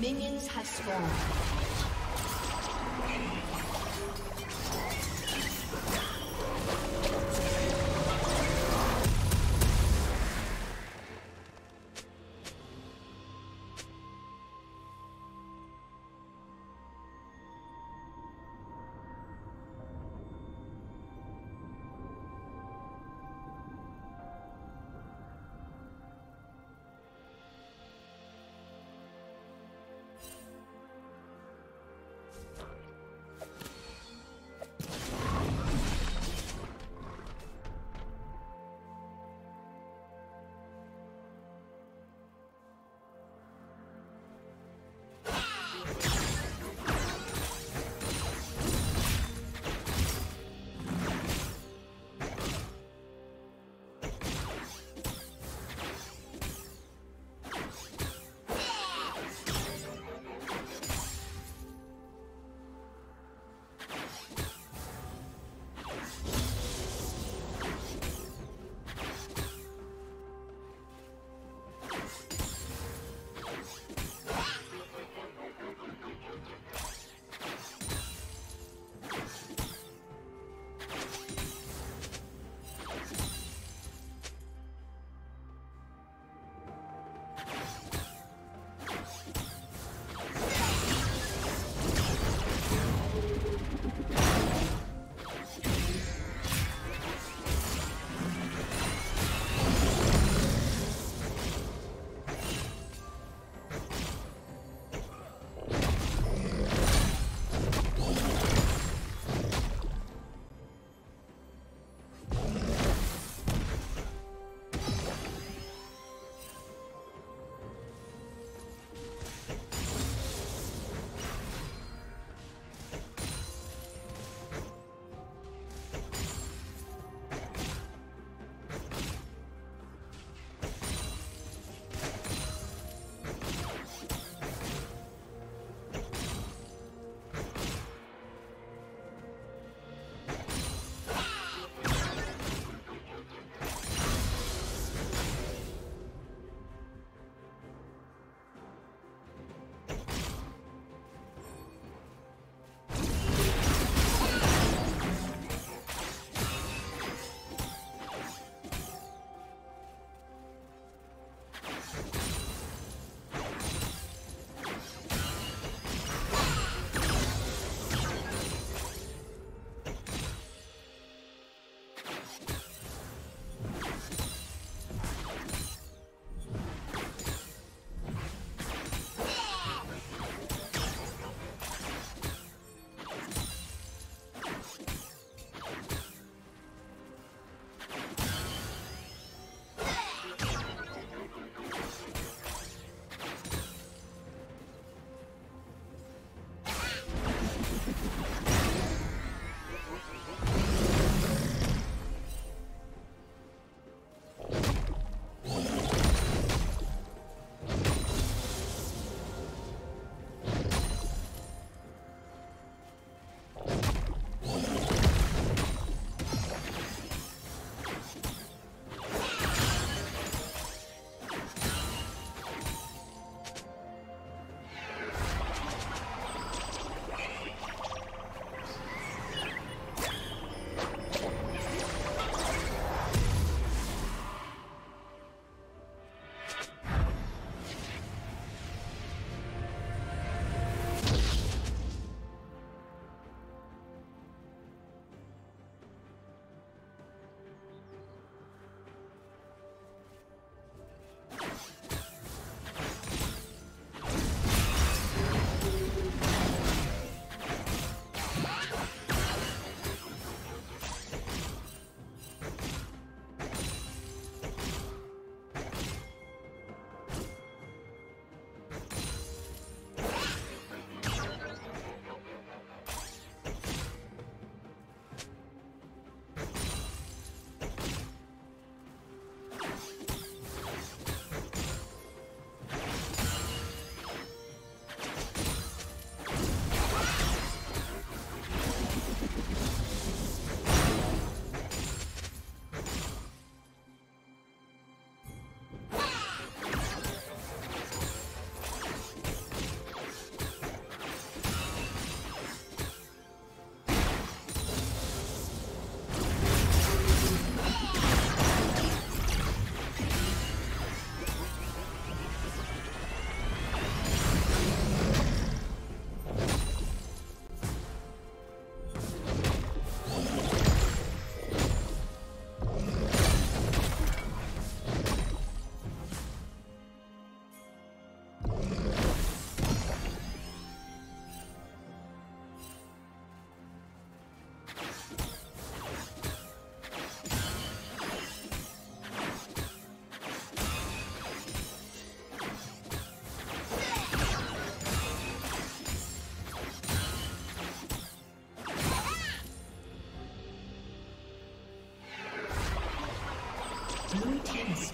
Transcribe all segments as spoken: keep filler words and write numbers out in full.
Minions have spawned. You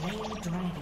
slain dragons.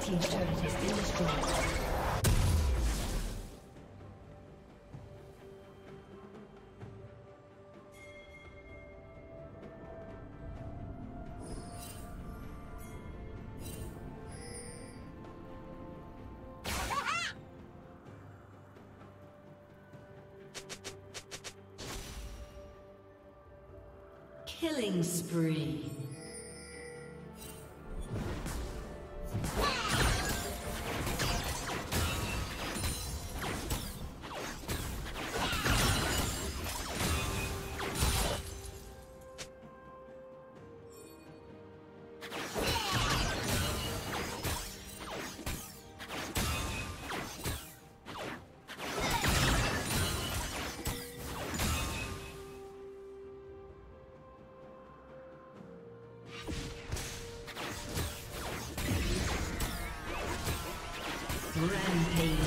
Team's turret has been destroyed. Killing spree. Rampage.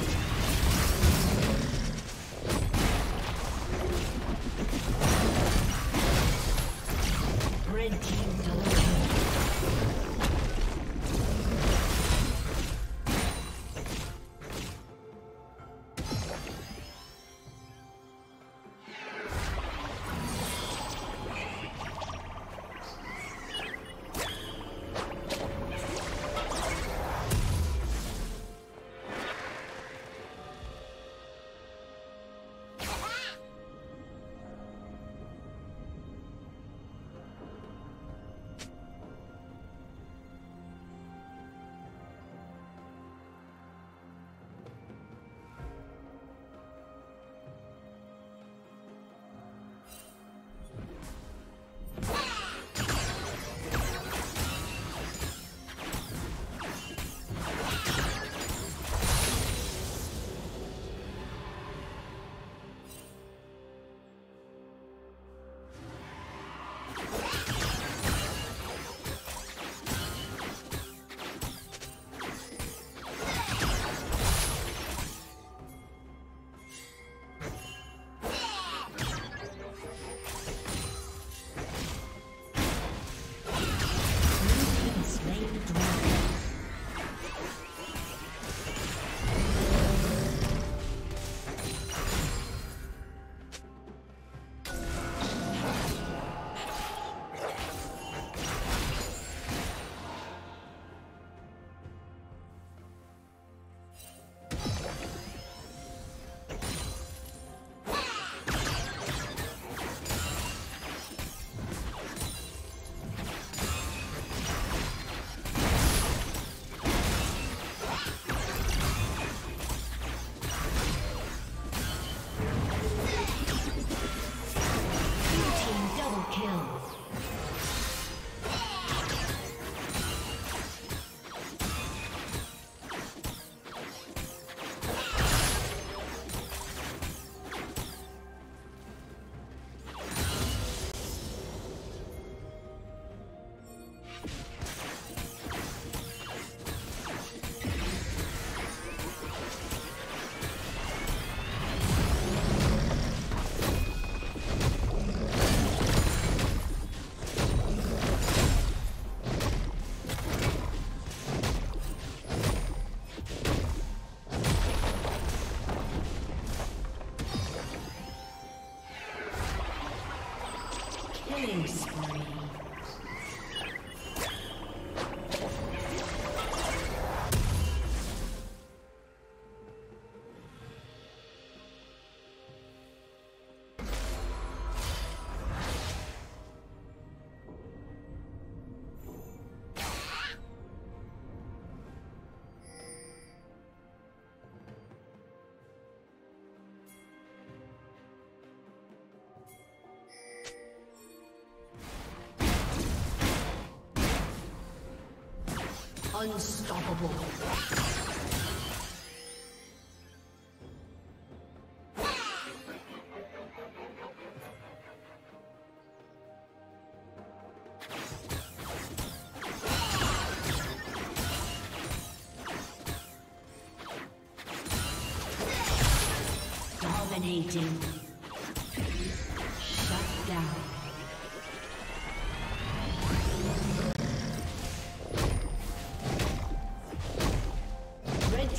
Unstoppable. Dominating. Red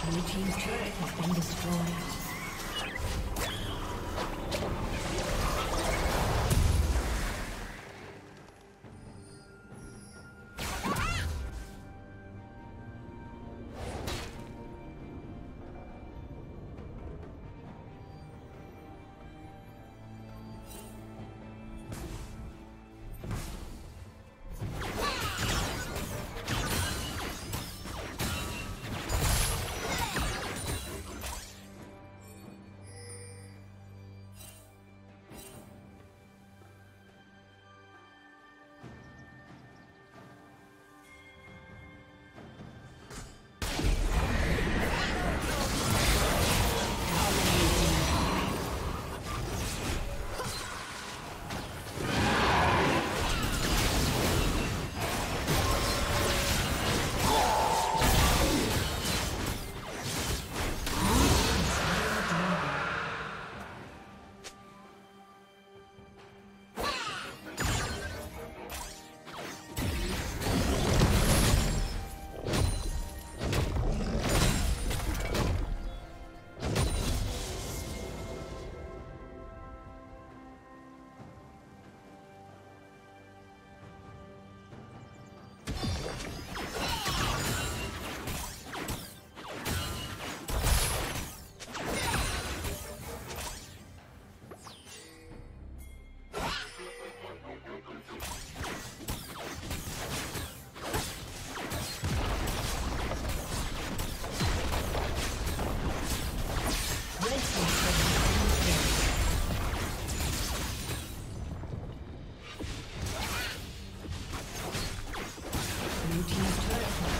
Blue Team's turret has been destroyed.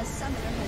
A summoner has